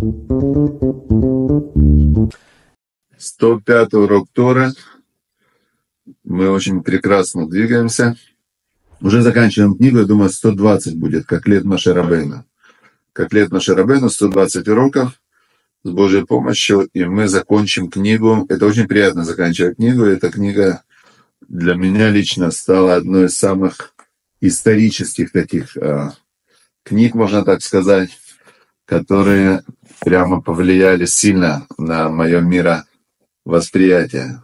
105-й урок Торы. Мы очень прекрасно двигаемся. Уже заканчиваем книгу, я думаю, 120 будет, как лет Моше рабейну. Как лет Моше рабейну, 120 уроков с Божьей помощью, и мы закончим книгу. Это очень приятно заканчивать книгу. Эта книга для меня лично стала одной из самых исторических таких книг, можно так сказать, которые прямо повлияли сильно на мое мировосприятие.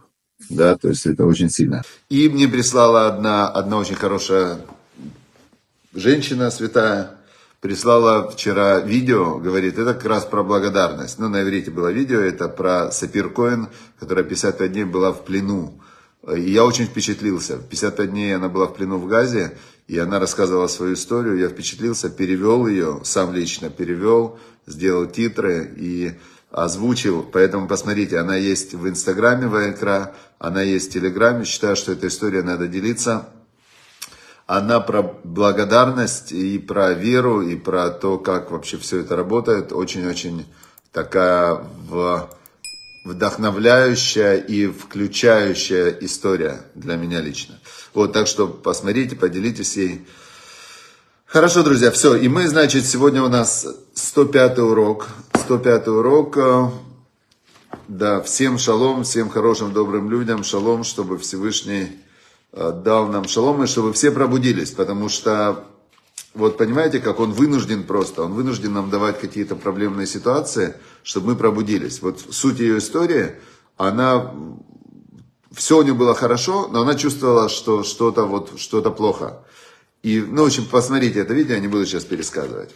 Да, то есть это очень сильно. И мне прислала одна очень хорошая женщина, святая, прислала вчера видео, говорит, это как раз про благодарность. Ну, на иврите было видео, это про Сапир Коэн, которая 55 дней была в плену. И я очень впечатлился. 55 дней она была в плену в Газе, и она рассказывала свою историю. Я впечатлился, перевел ее, сам лично перевел, сделал титры и озвучил. Поэтому посмотрите, она есть в Инстаграме VAIKRA, она есть в Телеграме. Считаю, что эта история надо делиться. Она про благодарность и про веру, и про то, как вообще все это работает. Очень-очень такая вдохновляющая и включающая история для меня лично. Вот, так что посмотрите, поделитесь ей. Хорошо, друзья, все. И мы, значит, сегодня у нас 105-й урок. 105-й урок. Да, всем шалом, всем хорошим, добрым людям. Шалом, чтобы Всевышний дал нам шалом, и чтобы все пробудились. Потому что, вот понимаете, как он вынужден просто. Он вынужден нам давать какие-то проблемные ситуации, чтобы мы пробудились. Вот суть ее истории, она... Все у нее было хорошо, но она чувствовала, что что-то плохо. И, ну, в общем, посмотрите это видео, я не буду сейчас пересказывать.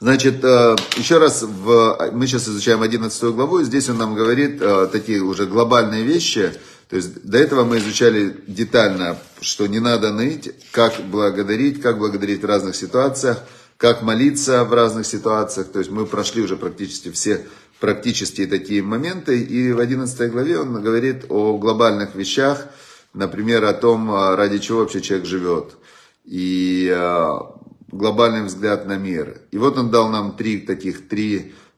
Значит, еще раз, мы сейчас изучаем 11 главу, и здесь он нам говорит такие уже глобальные вещи. То есть до этого мы изучали детально, что не надо ныть, как благодарить в разных ситуациях, как молиться в разных ситуациях. То есть мы прошли уже практически все такие моменты. И в 11 главе он говорит о глобальных вещах, например, о том, ради чего вообще человек живет, и глобальный взгляд на мир. И вот он дал нам три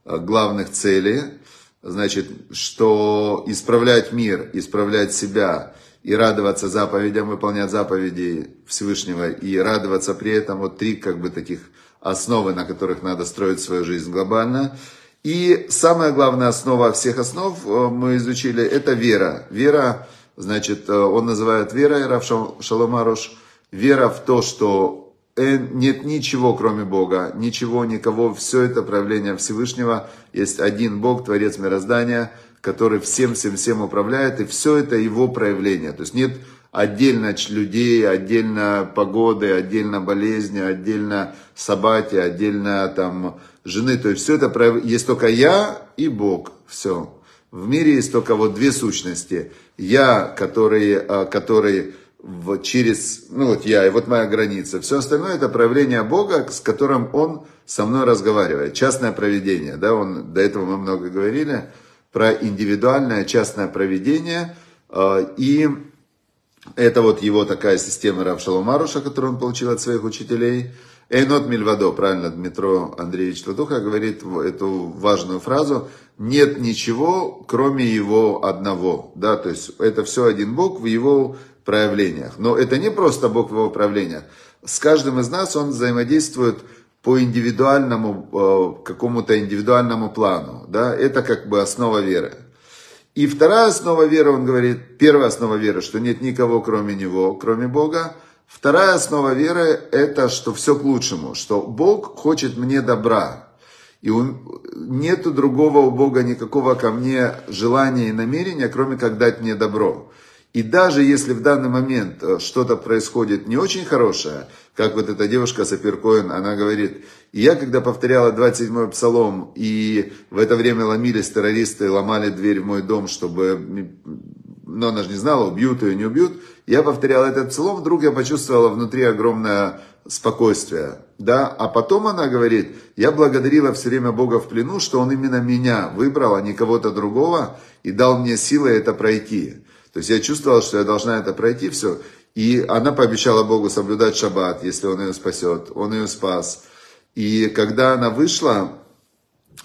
главных цели, значит, что исправлять мир, исправлять себя и радоваться заповедям, выполнять заповеди Всевышнего и радоваться при этом. Вот три таких основы, на которых надо строить свою жизнь глобально. И самая главная основа всех основ мы изучили, это вера. Вера, значит, он называет верой, Рав Шалом Аруш, вера в то, что нет ничего, кроме Бога, ничего, никого, все это проявление Всевышнего. Есть один Бог, Творец мироздания, который всем-всем-всем управляет, и все это его проявление. То есть нет отдельно людей, отдельно погоды, отдельно болезни, отдельно собаки, отдельно там... жены, то есть все это есть только я и Бог, все. В мире есть только вот две сущности. Я, который через, ну вот я, и вот моя граница. Все остальное это проявление Бога, с которым он со мной разговаривает. Частное провидение, да, до этого мы много говорили, про индивидуальное частное провидение. И это вот его такая система Рав Шалом Аруша, которую он получил от своих учителей. Эйнот Мильвадо, правильно, Дмитро Андреевич Ладуха говорит эту важную фразу. Нет ничего, кроме его одного. Да, то есть это все один Бог в его проявлениях. Но это не просто Бог в его проявлениях. С каждым из нас он взаимодействует по индивидуальному, какому-то индивидуальному плану. Да, это как бы основа веры. И вторая основа веры, он говорит, первая основа веры, что нет никого, кроме него, кроме Бога. Вторая основа веры – это, что все к лучшему, что Бог хочет мне добра. И нету другого у Бога никакого ко мне желания и намерения, кроме как дать мне добро. И даже если в данный момент что-то происходит не очень хорошее, как вот эта девушка Сапир Коэн, она говорит, я когда повторяла 27-й псалом, и в это время ломились террористы, ломали дверь в мой дом, чтобы... Но она же не знала, убьют ее, не убьют. Я повторял этот псалом, вдруг я почувствовала внутри огромное спокойствие. Да? А потом она говорит, я благодарила все время Бога в плену, что он именно меня выбрал, а не кого-то другого, и дал мне силы это пройти. То есть я чувствовала, что я должна это пройти, все. И она пообещала Богу соблюдать шаббат, если он ее спасет. Он ее спас. И когда она вышла,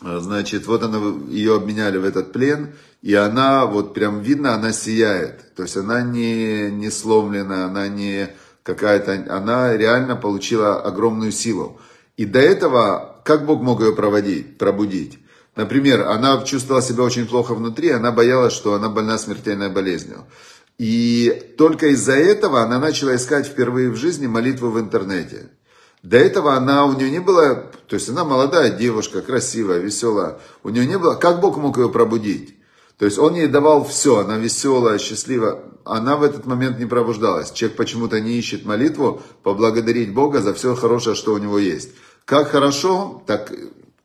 Значит, вот она, ее обменяли в этот плен, и она, вот прям видно, она сияет. То есть она не сломлена, она не какая-то, она реально получила огромную силу. И до этого, как Бог мог ее пробудить? Например, она чувствовала себя очень плохо внутри, она боялась, что она больна смертельной болезнью. И только из-за этого она начала искать впервые в жизни молитву в интернете. До этого у нее не было, то есть она молодая девушка, красивая, веселая, у нее не было, как Бог мог ее пробудить? То есть он ей давал все, она веселая, счастливая, она в этот момент не пробуждалась. Человек почему-то не ищет молитву поблагодарить Бога за все хорошее, что у него есть. Как хорошо, так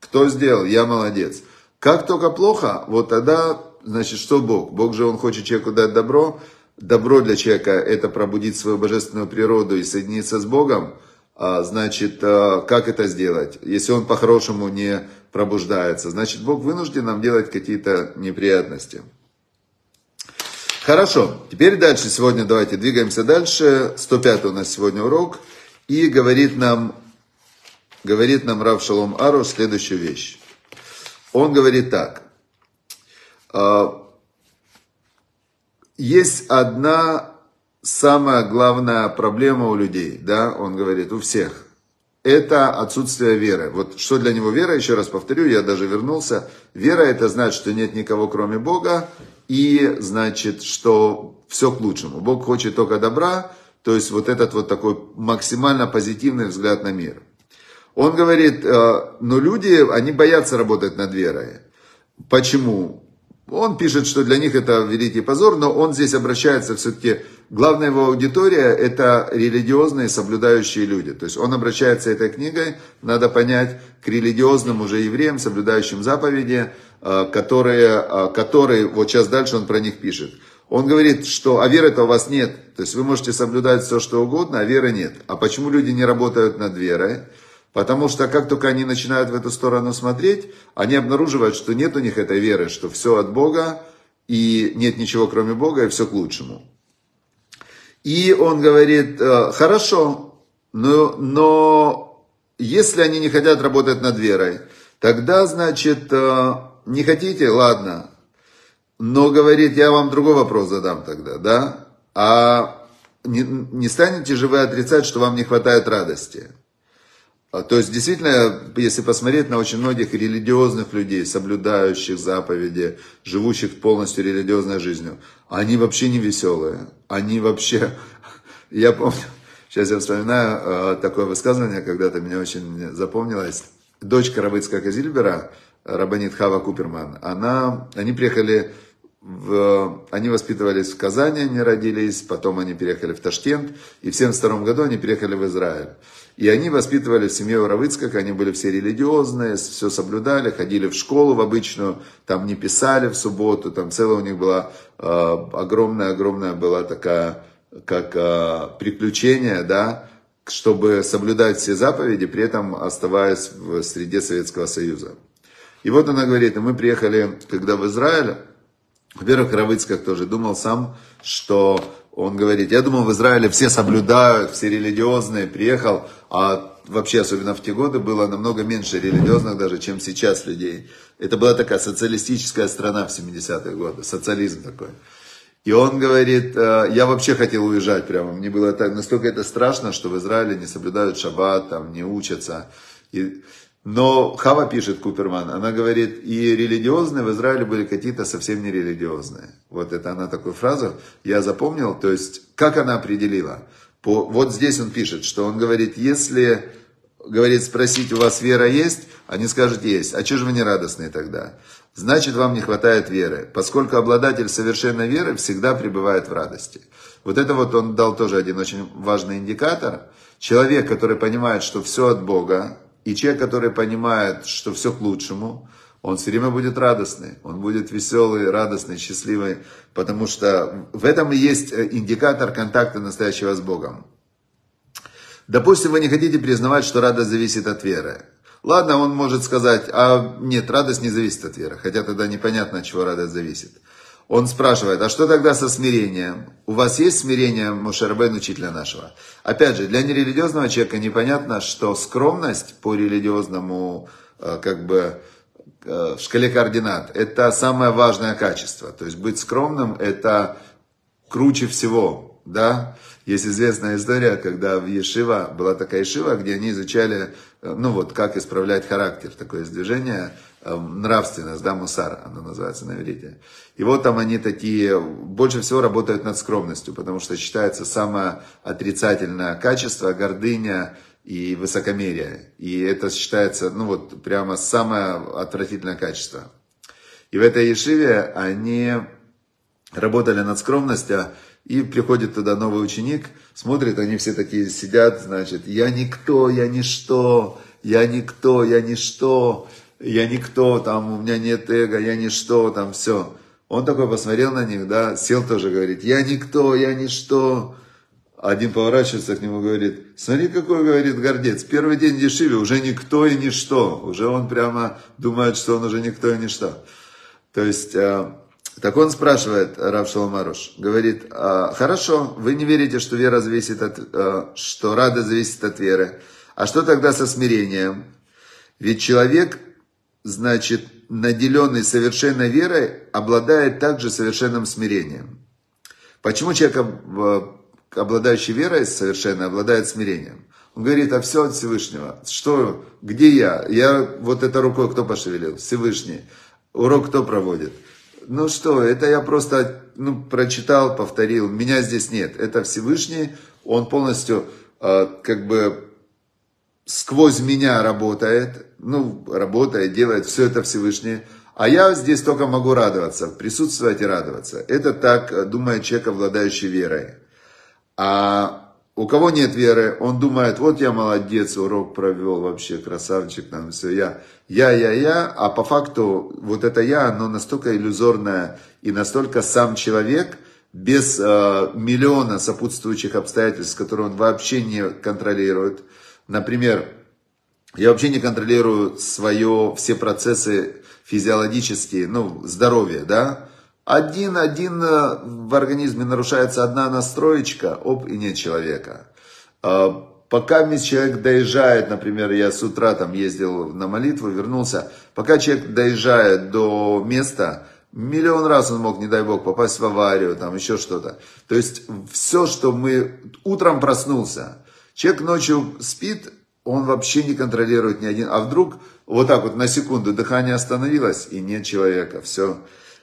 кто сделал, я молодец. Как только плохо, вот тогда, значит, что Бог? Бог же, он хочет человеку дать добро. Добро для человека — это пробудить свою божественную природу и соединиться с Богом. Значит, как это сделать? Если он по-хорошему не пробуждается, значит, Бог вынужден нам делать какие-то неприятности. Хорошо, теперь дальше сегодня, давайте двигаемся дальше. 105 у нас сегодня урок. И говорит нам Рав Шалом Аруш следующую вещь. Он говорит так. Есть одна самая главная проблема у людей, да, он говорит, у всех, это отсутствие веры. Вот что для него вера, еще раз повторю, я даже вернулся. Вера — это значит, что нет никого, кроме Бога, и значит, что все к лучшему. Бог хочет только добра, то есть вот этот вот такой максимально позитивный взгляд на мир. Он говорит, но люди, они боятся работать над верой. Почему? Он пишет, что для них это великий позор, но он здесь обращается все-таки, главная его аудитория — это религиозные соблюдающие люди. То есть он обращается этой книгой, надо понять, к религиозным уже евреям, соблюдающим заповеди, которые вот сейчас дальше он про них пишет. Он говорит, что а веры-то у вас нет, то есть вы можете соблюдать все, что угодно, а веры нет. А почему люди не работают над верой? Потому что как только они начинают в эту сторону смотреть, они обнаруживают, что нет у них этой веры, что все от Бога, и нет ничего кроме Бога, и все к лучшему. И он говорит, хорошо, но если они не хотят работать над верой, тогда, значит, не хотите, ладно. Но, говорит, я вам другой вопрос задам тогда, да? А не станете же вы отрицать, что вам не хватает радости? То есть, действительно, если посмотреть на очень многих религиозных людей, соблюдающих заповеди, живущих полностью религиозной жизнью, они вообще не веселые. Они вообще... Я помню, сейчас я вспоминаю такое высказывание, когда-то меня очень запомнилось. Дочка Рабыцкого Зильбера, Рабанит Хава Куперман, они приехали... Они воспитывались в Казани, они родились, потом они переехали в Ташкент, и в 1972 году они переехали в Израиль. И они воспитывали в семье Равицкак, они были все религиозные, все соблюдали, ходили в школу в обычную, там не писали в субботу, там целая у них была огромная-огромная была такая, как приключение, да, чтобы соблюдать все заповеди, при этом оставаясь в среде Советского Союза. И вот она говорит, мы приехали, когда в Израиль. Во-первых, Равицкак тоже думал сам, что он говорит, я думал, в Израиле все соблюдают, все религиозные, приехал, а вообще, особенно в те годы, было намного меньше религиозных даже, чем сейчас людей. Это была такая социалистическая страна в 70-е годы, социализм такой. И он говорит, я вообще хотел уезжать прямо, мне было так, настолько это страшно, что в Израиле не соблюдают шаббат, там, не учатся. Но Хава пишет, Куперман, она говорит, и религиозные в Израиле были какие-то совсем нерелигиозные. Вот это она такую фразу, я запомнил, то есть, как она определила. Вот здесь он пишет, что он говорит, если, говорит, спросить, у вас вера есть, они скажут, есть. А чего же вы не радостные тогда? Значит, вам не хватает веры, поскольку обладатель совершенной веры всегда пребывает в радости. Вот это вот он дал тоже один очень важный индикатор. Человек, который понимает, что все от Бога, и человек, который понимает, что все к лучшему, он все время будет радостный, он будет веселый, радостный, счастливый, потому что в этом и есть индикатор контакта настоящего с Богом. Допустим, вы не хотите признавать, что радость зависит от веры. Ладно, он может сказать, а нет, радость не зависит от веры, хотя тогда непонятно, от чего радость зависит. Он спрашивает, а что тогда со смирением? У вас есть смирение, Моше рабейну, учителя нашего? Опять же, для нерелигиозного человека непонятно, что скромность по религиозному, как бы, в шкале координат, это самое важное качество. То есть быть скромным, это круче всего, да. Есть известная история, когда в Ешива, была такая Ешива, где они изучали, ну вот, как исправлять характер, такое движение, нравственность, да, мусар, оно называется на иврите. И вот там они такие, больше всего работают над скромностью, потому что считается самое отрицательное качество, гордыня и высокомерие. И это считается, ну вот, прямо самое отвратительное качество. И в этой Ешиве они работали над скромностью. И приходит туда новый ученик, смотрит, они все такие сидят, значит, я никто, я ничто, я никто, я ничто, я никто, там, у меня нет эго, я ничто, там, все. Он такой посмотрел на них, да, сел тоже, говорит, я никто, я ничто. Один поворачивается к нему, говорит, смотри, какой, говорит, гордец, первый день в Ешиве, уже никто и ничто, уже он прямо думает, что он уже никто и ничто. То есть... Так он спрашивает, Рав Шалом Аруш, говорит, хорошо, вы не верите, что вера зависит от, что радость зависит от веры. А что тогда со смирением? Ведь человек, значит, наделенный совершенной верой, обладает также совершенным смирением. Почему человек, обладающий верой совершенно, обладает смирением? Он говорит, а все от Всевышнего. Что, где я? Я вот этой рукой кто пошевелил? Всевышний. Урок кто проводит? Ну что, это я просто прочитал, повторил, меня здесь нет. Это Всевышний, он полностью как бы сквозь меня работает, работает, делает, все это Всевышний. А я здесь только могу радоваться, присутствовать и радоваться. Это так думает человек, обладающий верой. А у кого нет веры, он думает, вот я молодец, урок провел, вообще красавчик, там все, я, а по факту вот это я, оно настолько иллюзорное и настолько сам человек, без миллиона сопутствующих обстоятельств, которые он вообще не контролирует. Например, я вообще не контролирую все процессы физиологические, здоровье, да. Один в организме нарушается одна настроечка, и нет человека. Пока человек доезжает, например, я с утра там ездил на молитву, вернулся, пока человек доезжает до места, миллион раз он мог, не дай бог, попасть в аварию, там еще что-то. То есть все, что мы... Утром проснулся, человек ночью спит, он вообще не контролирует ни один... А вдруг вот так вот на секунду дыхание остановилось, и нет человека, все.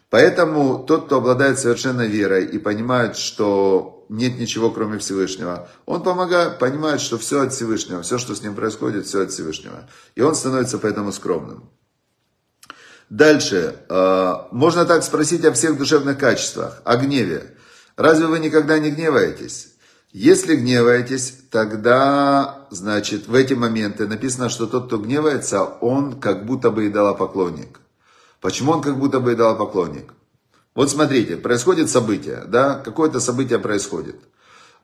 Поэтому тот, кто обладает совершенной верой и понимает, что нет ничего, кроме Всевышнего, он понимает, что все от Всевышнего, все, что с ним происходит, все от Всевышнего. И он становится поэтому скромным. Дальше. Можно так спросить о всех душевных качествах, о гневе. Разве вы никогда не гневаетесь? Если гневаетесь, тогда, значит, в эти моменты написано, что тот, кто гневается, он как будто бы идолопоклонник. Почему он как будто бы идолопоклонник? Вот смотрите, происходит событие, да, какое-то событие происходит.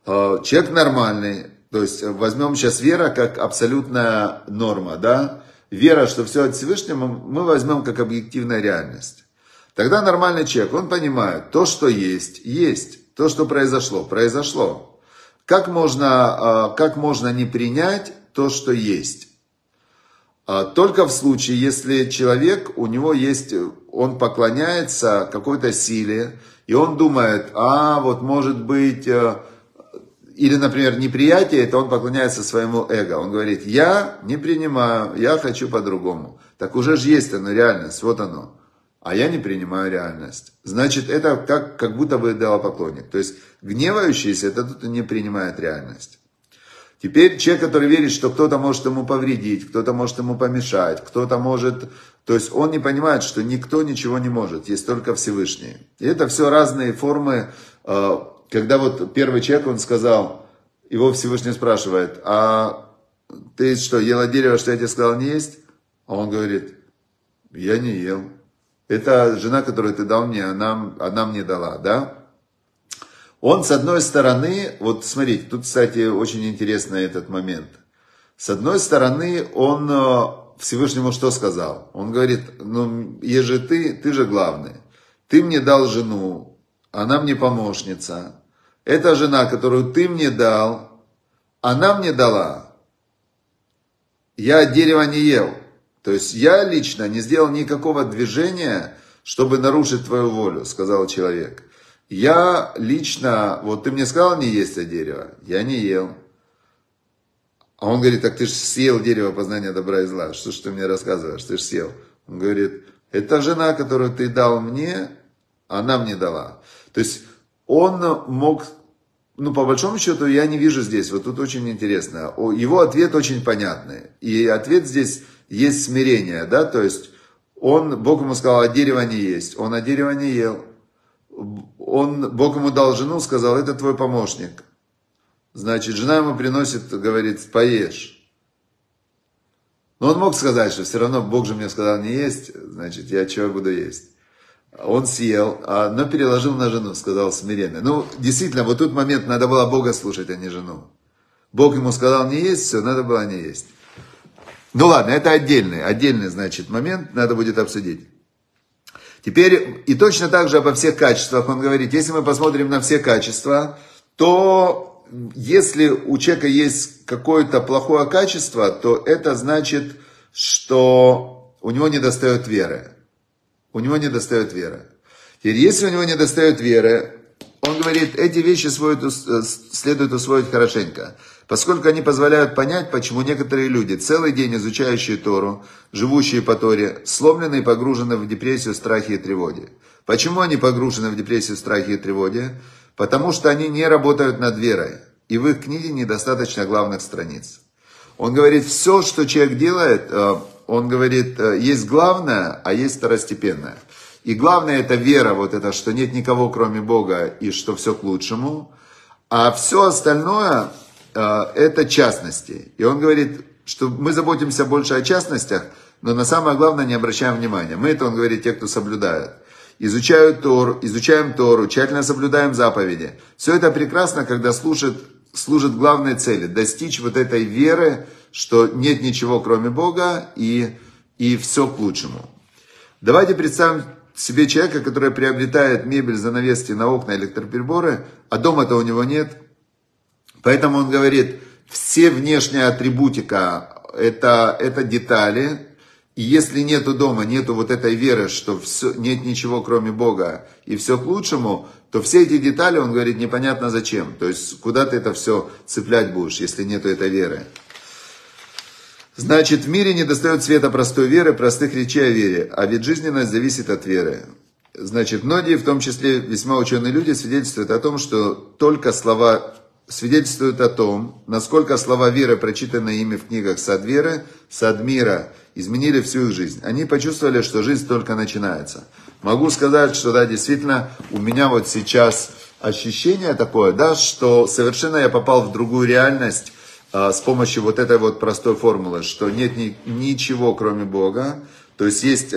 Человек нормальный, то есть возьмем сейчас вера как абсолютная норма, да, вера, что все от Всевышнего, мы возьмем как объективная реальность. Тогда нормальный человек, он понимает, то, что есть, есть, то, что произошло, произошло. Как можно не принять то, что есть? Только в случае, если человек, у него есть, он поклоняется какой-то силе, и он думает, вот может быть, или, например, неприятие, это он поклоняется своему эго. Он говорит, я не принимаю, я хочу по-другому. Так уже же есть оно, реальность, вот оно. А я не принимаю реальность. Значит, это как будто бы идолопоклонник. То есть гневающийся, это тот, кто не принимает реальность. Теперь человек, который верит, что кто-то может ему повредить, кто-то может ему помешать, кто-то может... То есть он не понимает, что никто ничего не может, есть только Всевышний. И это все разные формы. Когда вот первый человек, он сказал, его Всевышний спрашивает, а ты что, ела дерево, что я тебе сказал, не есть? А он говорит, я не ел. Это жена, которую ты дал мне, она мне дала, да? Он, с одной стороны, вот смотрите, тут, кстати, очень интересный этот момент. С одной стороны, он Всевышнему что сказал? Он говорит, еже ты же главный. Ты мне дал жену, она мне помощница. Эта жена, которую ты мне дал, она мне дала. Я дерево не ел. То есть я лично не сделал никакого движения, чтобы нарушить твою волю, сказал человек. Я лично, вот ты мне сказал не есть это дерево, я не ел. А он говорит, так ты же съел дерево познания добра и зла, что ж ты мне рассказываешь, ты же съел. Он говорит, это жена, которую ты дал мне, она мне дала. То есть он мог, ну по большому счету я не вижу здесь, вот тут очень интересно. Его ответ очень понятный. И ответ здесь есть смирение, да, то есть он, Бог ему сказал, а дерево не есть, он а дерево не ел. Он, Бог ему дал жену, сказал, это твой помощник. Значит, жена ему приносит, говорит, поешь. Но он мог сказать, что все равно Бог же мне сказал не есть, значит, я чего буду есть. Он съел, но переложил на жену, сказал смиренно. Ну, действительно, вот тут момент, надо было Бога слушать, а не жену. Бог ему сказал не есть, все, надо было не есть. Ну ладно, это отдельный, значит, момент, надо будет обсудить. Теперь, и точно так же обо всех качествах он говорит, если мы посмотрим на все качества, то если у человека есть какое-то плохое качество, то это значит, что у него недостает веры. У него недостает веры. Теперь, если у него недостает веры, он говорит, эти вещи следует усвоить хорошенько, поскольку они позволяют понять, почему некоторые люди, целый день изучающие Тору, живущие по Торе, сломлены и погружены в депрессию, страхи и тревоги. Почему они погружены в депрессию, страхи и тревоги? Потому что они не работают над верой, и в их книге недостаточно главных страниц. Он говорит, все, что человек делает, он говорит, есть главное, а есть второстепенное. И главное это вера, вот это, что нет никого кроме Бога и что все к лучшему. А все остальное это частности. И он говорит, что мы заботимся больше о частностях, но на самое главное не обращаем внимания. Мы это, он говорит, те, кто соблюдает. Изучаем Тору, тщательно соблюдаем заповеди. Все это прекрасно, когда служит главной цели. Достичь вот этой веры, что нет ничего кроме Бога и все к лучшему. Давайте представим себе человека, который приобретает мебель, занавески на окна, электроприборы, а дома-то у него нет. Поэтому он говорит, все внешняя атрибутика это детали. И если нету дома, нету вот этой веры, что все, нет ничего кроме Бога и все к лучшему, то все эти детали, он говорит, непонятно зачем. То есть куда ты это все цеплять будешь, если нету этой веры. Значит, в мире недостает света простой веры, простых речей о вере, а ведь жизненность зависит от веры. Значит, многие, в том числе весьма ученые люди, свидетельствуют о том, насколько слова веры, прочитанные ими в книгах Садверы, Садмира, изменили всю их жизнь. Они почувствовали, что жизнь только начинается. Могу сказать, что да, действительно, у меня вот сейчас ощущение такое, да, что совершенно я попал в другую реальность, с помощью вот этой вот простой формулы, что нет ничего кроме Бога, то есть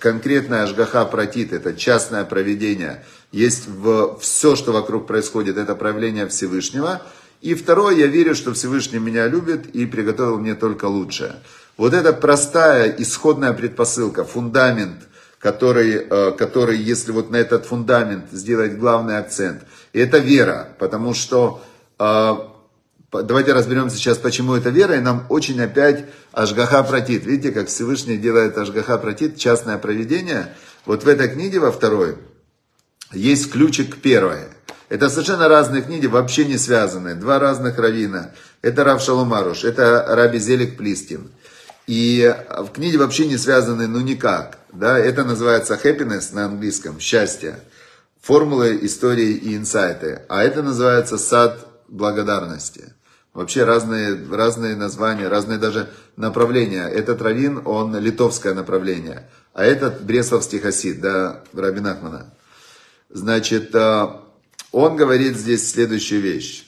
конкретная ашгаха протит, это частное провидение, есть все, что вокруг происходит, это проявление Всевышнего. И второе, я верю, что Всевышний меня любит и приготовил мне только лучшее. Вот эта простая исходная предпосылка, фундамент, который если вот на этот фундамент сделать главный акцент, это вера, потому что... Давайте разберемся сейчас, почему это вера, и нам очень опять ашгаха протит. Видите, как Всевышний делает ашгаха протит, частное провидение. Вот в этой книге, во второй, есть ключик к первой. Это совершенно разные книги, вообще не связаны. Два разных раввина. Это Рав Шалом Аруш, это рабби Зелиг Плискин. И в книге вообще не связаны, ну никак. Да? Это называется happiness на английском, счастье. Формулы, истории и инсайты. А это называется сад благодарности. Вообще разные названия, разные даже направления. Этот раввин, он литовское направление, а этот бресловский хасид, да, рабби Нахмана. Значит, он говорит здесь следующую вещь.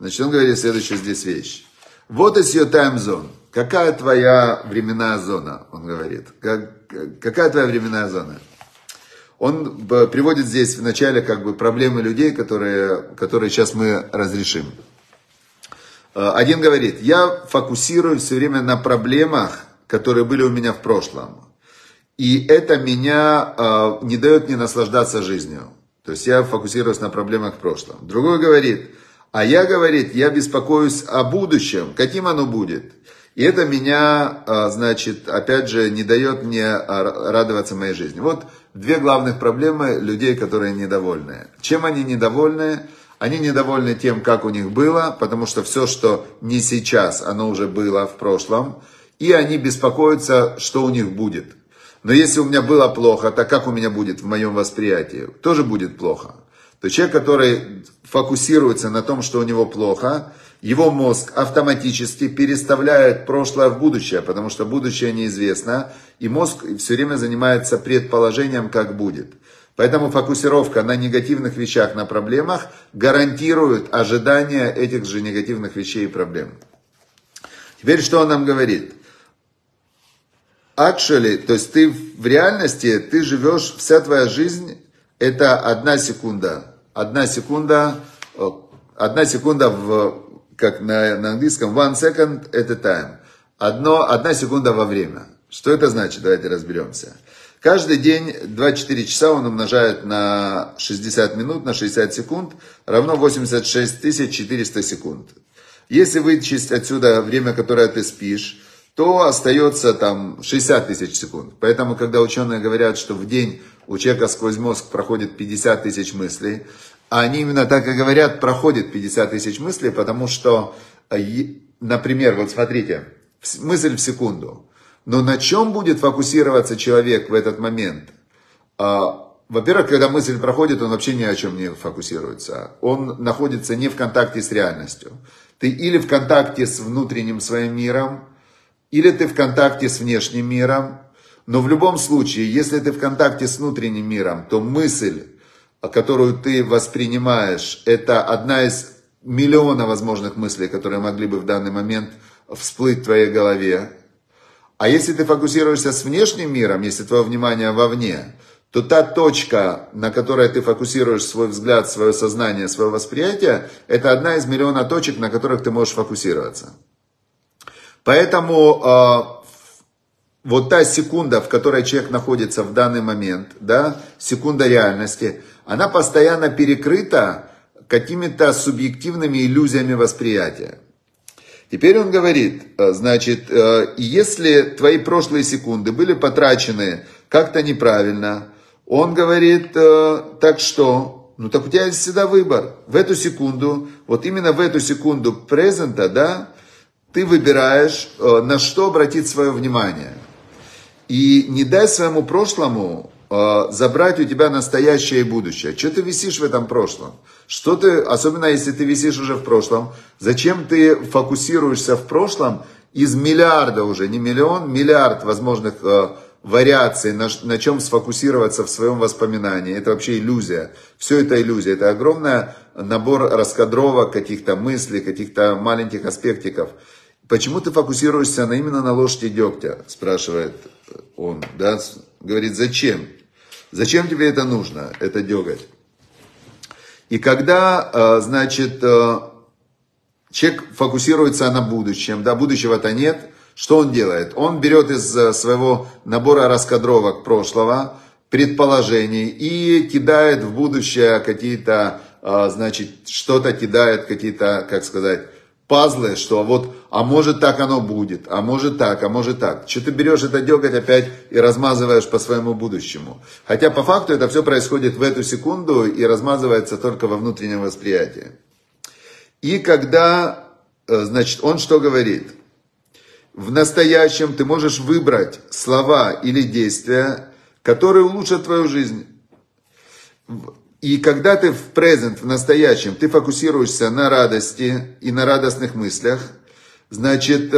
Вот is your time zone. Какая твоя временная зона, он говорит. Какая твоя временная зона? Он приводит здесь в начале как бы проблемы людей, которые сейчас мы разрешим. Один говорит, я фокусирую все время на проблемах, которые были у меня в прошлом. И это меня не дает мне наслаждаться жизнью. То есть я фокусируюсь на проблемах в прошлом. Другой говорит, А я, говорит, я беспокоюсь о будущем, каким оно будет. И это меня, значит, опять же, не дает мне радоваться моей жизни. Вот две главных проблемы людей, которые недовольны. Чем они недовольны? Они недовольны тем, как у них было, потому что все, что не сейчас, оно уже было в прошлом. И они беспокоятся, что у них будет. Но если у меня было плохо, так как у меня будет в моем восприятии? Тоже будет плохо. То человек, который фокусируется на том, что у него плохо, его мозг автоматически переставляет прошлое в будущее, потому что будущее неизвестно, и мозг все время занимается предположением, как будет. Поэтому фокусировка на негативных вещах, на проблемах гарантирует ожидание этих же негативных вещей и проблем. Теперь что он нам говорит? Actually, то есть ты в реальности, ты живешь, вся твоя жизнь это одна секунда в, как на английском, one second at a time. Одна секунда во время. Что это значит? Давайте разберемся. Каждый день 24 часа он умножает на 60 минут, на 60 секунд, равно 86 400 секунд. Если вычесть отсюда время, которое ты спишь, то остается там 60 тысяч секунд. Поэтому, когда ученые говорят, что в день у человека сквозь мозг проходит 50 тысяч мыслей, а они именно так и говорят, проходит 50 тысяч мыслей, потому что, например, вот смотрите, мысль в секунду. Но на чем будет фокусироваться человек в этот момент? Во-первых, когда мысль проходит, он вообще ни о чем не фокусируется. Он находится не в контакте с реальностью. Ты или в контакте с внутренним своим миром, или ты в контакте с внешним миром. Но в любом случае, если ты в контакте с внутренним миром, то мысль, которую ты воспринимаешь, это одна из миллиона возможных мыслей, которые могли бы в данный момент всплыть в твоей голове. А если ты фокусируешься с внешним миром, если твое внимание вовне, то та точка, на которой ты фокусируешь свой взгляд, свое сознание, свое восприятие, это одна из миллиона точек, на которых ты можешь фокусироваться. Поэтому вот та секунда, в которой человек находится в данный момент, да, секунда реальности, она постоянно перекрыта какими-то субъективными иллюзиями восприятия. Теперь он говорит, значит, если твои прошлые секунды были потрачены как-то неправильно, он говорит, так что, ну так у тебя есть всегда выбор. В эту секунду, вот именно в эту секунду презента, да, ты выбираешь, на что обратить свое внимание. И не дай своему прошлому забрать у тебя настоящее и будущее. Что ты висишь в этом прошлом? Что ты, особенно если ты висишь уже в прошлом, зачем ты фокусируешься в прошлом из миллиарда уже, не миллион, миллиард возможных вариаций, на чем сфокусироваться в своем воспоминании. Это вообще иллюзия. Все это иллюзия. Это огромный набор раскадровок каких-то мыслей, каких-то маленьких аспектиков. Почему ты фокусируешься именно на ложке дегтя, спрашивает он, да? Говорит, зачем? Зачем тебе это нужно, это деготь? И когда, значит, человек фокусируется на будущем, да, будущего-то нет, что он делает? Он берет из своего набора раскадровок прошлого, предположений и кидает в будущее какие-то, значит, что-то кидает, какие-то, как сказать, пазлы, что вот, а может так оно будет, а может так, а может так. Что ты берешь это деготь опять и размазываешь по своему будущему. Хотя по факту это все происходит в эту секунду и размазывается только во внутреннем восприятии. И когда, значит, он что говорит? В настоящем ты можешь выбрать слова или действия, которые улучшат твою жизнь. И когда ты в present, в настоящем, ты фокусируешься на радости и на радостных мыслях, значит,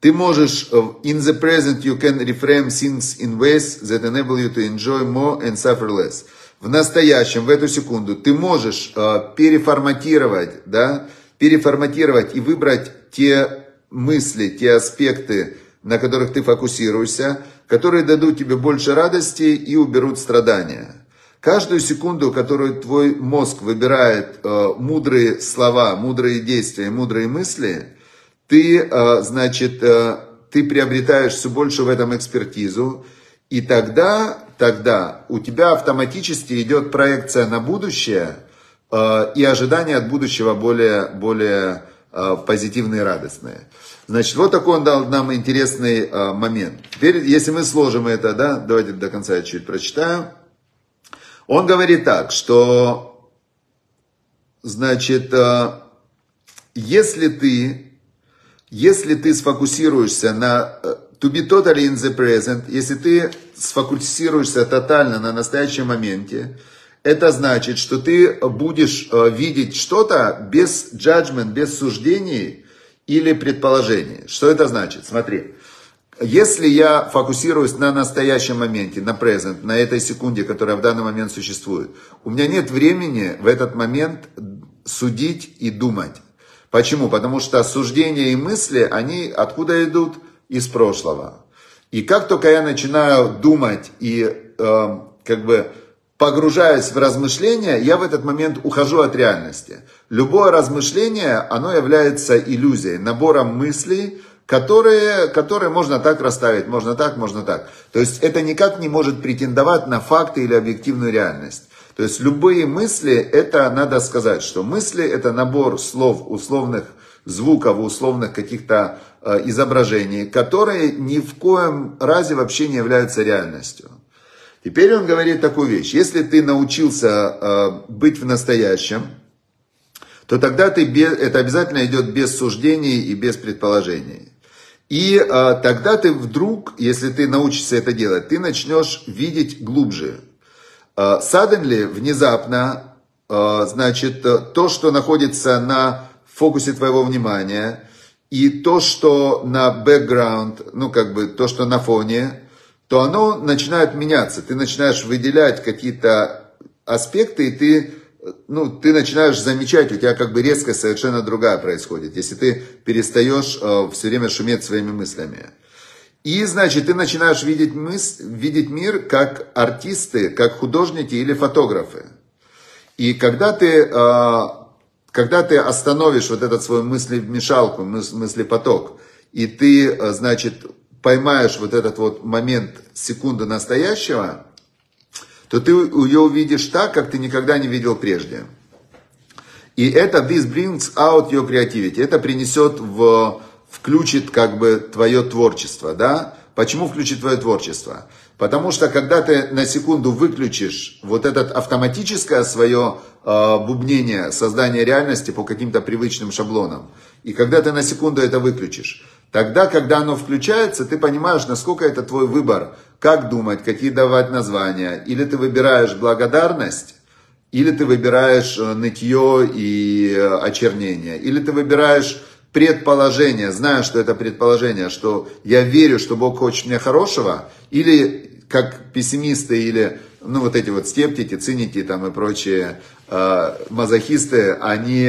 ты можешь, in the present you can reframe things in ways that enable you to enjoy more and suffer less. В настоящем, в эту секунду, ты можешь переформатировать, да, переформатировать и выбрать те мысли, те аспекты, на которых ты фокусируешься, которые дадут тебе больше радости и уберут страдания. Каждую секунду, которую твой мозг выбирает мудрые слова, мудрые действия, мудрые мысли, ты, значит, ты приобретаешь все больше в этом экспертизу. И тогда у тебя автоматически идет проекция на будущее, и ожидания от будущего более позитивные и радостные. Значит, вот такой он дал нам интересный момент. Теперь, если мы сложим это, да, давайте до конца я чуть прочитаю. Он говорит так, что, значит, если ты сфокусируешься на to be totally in the present, если ты сфокусируешься тотально на настоящем моменте, это значит, что ты будешь видеть что-то без judgment, без суждений или предположений. Что это значит? Смотри, если я фокусируюсь на настоящем моменте, на present, на этой секунде, которая в данный момент существует, у меня нет времени в этот момент судить и думать. Почему? Потому что суждения и мысли, они откуда идут? Из прошлого. И как только я начинаю думать и погружаясь в размышления, я в этот момент ухожу от реальности. Любое размышление, оно является иллюзией, набором мыслей, которые можно так расставить, можно так. То есть это никак не может претендовать на факты или объективную реальность. То есть любые мысли, это надо сказать, что мысли это набор слов, условных звуков, условных каких-то изображений, которые ни в коем разе вообще не являются реальностью. Теперь он говорит такую вещь. Если ты научился быть в настоящем, то тогда это обязательно идет без суждений и без предположений. И тогда ты вдруг, если ты научишься это делать, ты начнешь видеть глубже. Suddenly, внезапно, значит, то, что находится на фокусе твоего внимания, и то, что на background, то, что на фоне, то оно начинает меняться. Ты начинаешь выделять какие-то аспекты, и ты начинаешь замечать, у тебя резкость совершенно другая происходит, если ты перестаешь все время шуметь своими мыслями. И, значит, ты начинаешь видеть мир как артисты, как художники или фотографы. И когда ты остановишь вот этот свой мыслемешалку, мыслепоток, и ты, значит, поймаешь вот этот вот момент, секунду настоящего, то ты ее увидишь так, как ты никогда не видел прежде. И это this brings out your creativity. Это принесет включит твое творчество, да? Почему включит твое творчество? Потому что когда ты на секунду выключишь вот это автоматическое свое бубнение, создание реальности по каким-то привычным шаблонам, и когда ты на секунду это выключишь, тогда, когда оно включается, ты понимаешь, насколько это твой выбор, как думать, какие давать названия, или ты выбираешь благодарность, или ты выбираешь нытье и очернение, или ты выбираешь предположение, зная, что это предположение, что я верю, что Бог хочет мне хорошего, или как пессимисты, или скептики, циники там и прочие мазохисты, они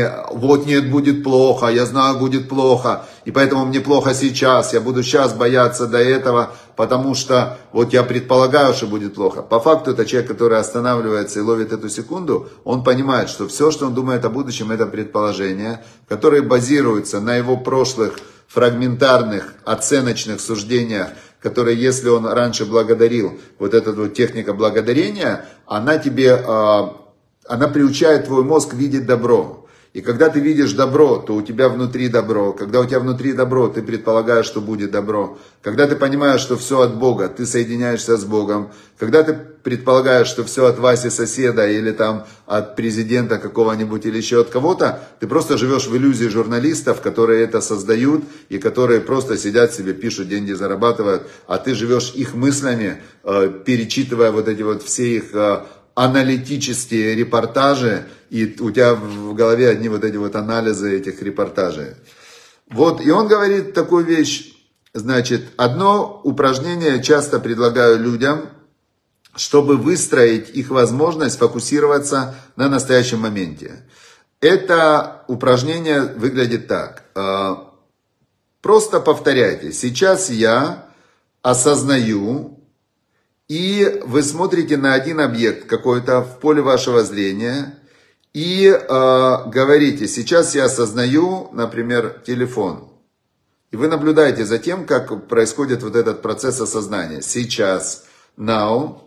нет, будет плохо, я знаю, будет плохо, и поэтому мне плохо сейчас, я буду сейчас бояться до этого, потому что я предполагаю, что будет плохо. По факту, это человек, который останавливается и ловит эту секунду, он понимает, что все, что он думает о будущем, это предположения, которые базируются на его прошлых фрагментарных оценочных суждениях, которые, если он раньше благодарил, эта техника благодарения, она приучает твой мозг видеть добро. И когда ты видишь добро, то у тебя внутри добро. Когда у тебя внутри добро, ты предполагаешь, что будет добро. Когда ты понимаешь, что все от Бога, ты соединяешься с Богом. Когда ты предполагаешь, что все от Васи соседа или там от президента какого-нибудь или еще от кого-то, ты просто живешь в иллюзии журналистов, которые это создают и которые просто сидят себе, пишут, деньги зарабатывают, а ты живешь их мыслями, перечитывая все их аналитические репортажи, и у тебя в голове одни анализы этих репортажей. И он говорит такую вещь, значит, одно упражнение часто предлагаю людям, чтобы выстроить их возможность фокусироваться на настоящем моменте. Это упражнение выглядит так. Просто повторяйте. Сейчас я осознаю, и вы смотрите на один объект какой-то в поле вашего зрения и говорите, сейчас я осознаю, например, телефон. И вы наблюдаете за тем, как происходит этот процесс осознания. Сейчас, now,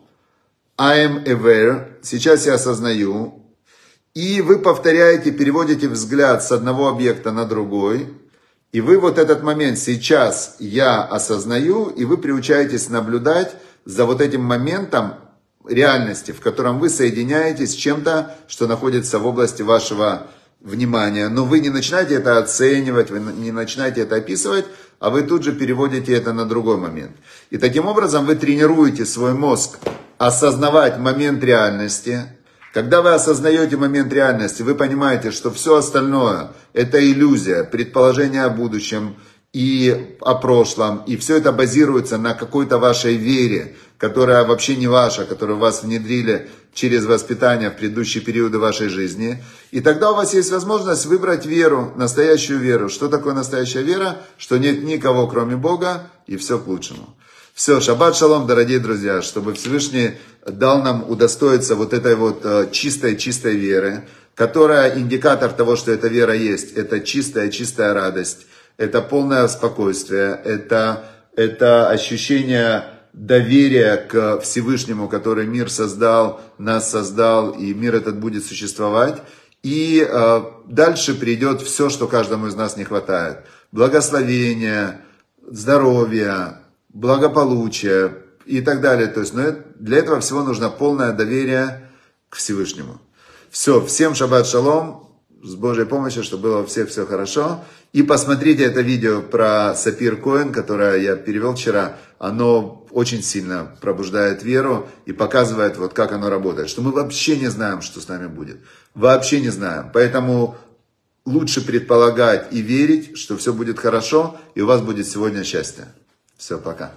I am aware, сейчас я осознаю. И вы повторяете, переводите взгляд с одного объекта на другой. И вы вот этот момент «сейчас я осознаю», и вы приучаетесь наблюдать за вот этим моментом реальности, в котором вы соединяетесь с чем-то, что находится в области вашего внимания. Но вы не начинаете это оценивать, вы не начинаете это описывать, а вы тут же переводите это на другой момент. И таким образом вы тренируете свой мозг осознавать момент реальности. Когда вы осознаете момент реальности, вы понимаете, что все остальное – это иллюзия, предположение о будущем и о прошлом. И все это базируется на какой-то вашей вере, которая вообще не ваша, которую вас внедрили через воспитание в предыдущие периоды вашей жизни. И тогда у вас есть возможность выбрать веру, настоящую веру. Что такое настоящая вера? Что нет никого, кроме Бога, и все к лучшему. Все, шаббат шалом, дорогие друзья, чтобы Всевышний дал нам удостоиться вот этой вот чистой веры, которая индикатор того, что эта вера есть. Это чистая радость, это полное спокойствие, это ощущение доверия к Всевышнему, который мир создал, нас создал, и мир этот будет существовать. И дальше придет все, что каждому из нас не хватает. Благословение, здоровье, благополучие и так далее. То есть, но для этого всего нужно полное доверие к Всевышнему. Все, всем шаббат шалом, с Божьей помощью, чтобы было у всех все хорошо. И посмотрите это видео про Сапир Коэн, которое я перевел вчера. Оно очень сильно пробуждает веру и показывает, вот как оно работает. Что мы вообще не знаем, что с нами будет. Вообще не знаем. Поэтому лучше предполагать и верить, что все будет хорошо, и у вас будет сегодня счастье. Все, пока.